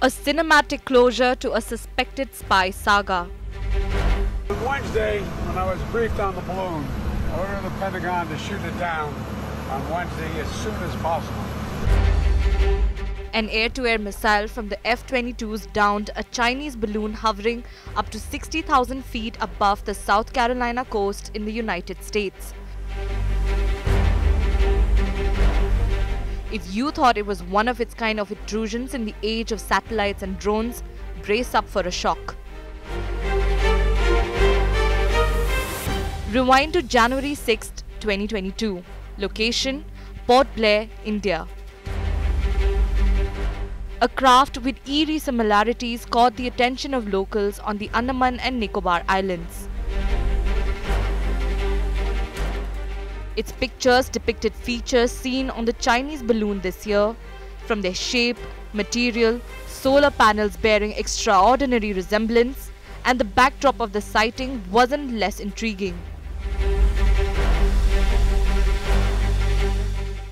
a cinematic closure to a suspected spy saga. On Wednesday, when I was briefed on the balloon, I ordered the Pentagon to shoot it down on Wednesday as soon as possible. An air-to-air missile from the F-22s downed a Chinese balloon hovering up to 60,000 feet above the South Carolina coast in the United States. If you thought it was one of its kind of intrusions in the age of satellites and drones, brace up for a shock. Rewind to January 6, 2022. Location, Port Blair, India. A craft with eerie similarities caught the attention of locals on the Andaman and Nicobar Islands. Its pictures depicted features seen on the Chinese balloon this year, from their shape, material, solar panels bearing extraordinary resemblance, and the backdrop of the sighting wasn't less intriguing.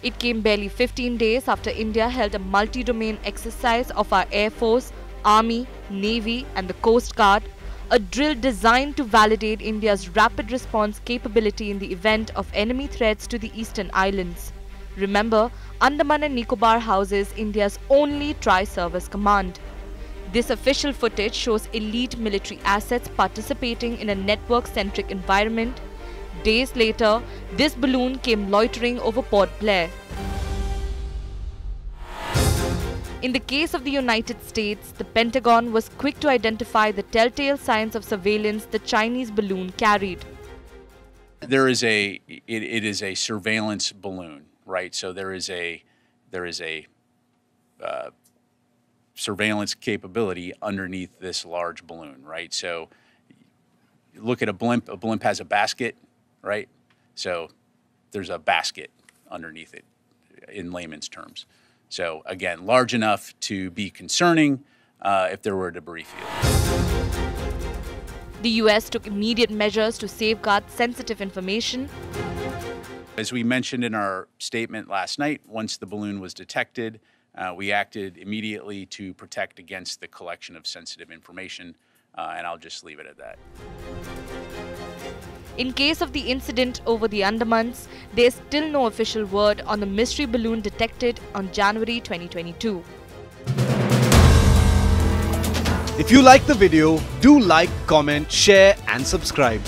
It came barely 15 days after India held a multi-domain exercise of our Air Force, Army, Navy and the Coast Guard, a drill designed to validate India's rapid response capability in the event of enemy threats to the eastern islands. Remember, Andaman and Nicobar houses India's only tri-service command. This official footage shows elite military assets participating in a network-centric environment. Days later, this balloon came loitering over Port Blair. In the case of the United States, the Pentagon was quick to identify the telltale signs of surveillance the Chinese balloon carried. It is a surveillance balloon, right? So there is a surveillance capability underneath this large balloon, right? So you look at a blimp has a basket, right? So there's a basket underneath it in layman's terms. So again, large enough to be concerning if there were a debris field. The US took immediate measures to safeguard sensitive information. As we mentioned in our statement last night, once the balloon was detected, we acted immediately to protect against the collection of sensitive information, and I'll just leave it at that. In case of the incident over the Andamans, there is still no official word on the mystery balloon detected on January 2022. If you like the video, do like, comment, share and subscribe.